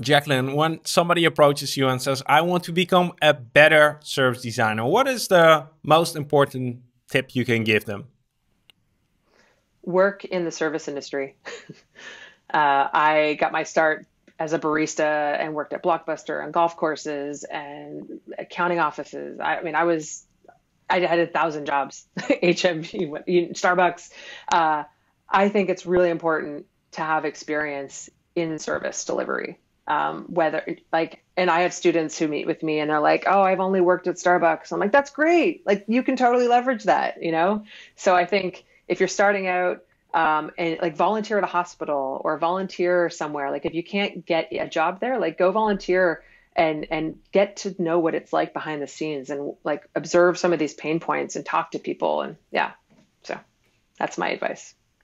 Jacqueline, when somebody approaches you and says, I want to become a better service designer, what is the most important tip you can give them? Work in the service industry. I got my start as a barista and worked at Blockbuster and golf courses and accounting offices. I had 1,000 jobs, HMV, Starbucks. I think it's really important to have experience in service delivery. And I have students who meet with me and they're like, oh, I've only worked at Starbucks. I'm like, that's great. Like, you can totally leverage that, you know? So I think if you're starting out, and like volunteer at a hospital or volunteer somewhere, like if you can't get a job there, like go volunteer and get to know what it's like behind the scenes and like observe some of these pain points and talk to people. And yeah, so that's my advice.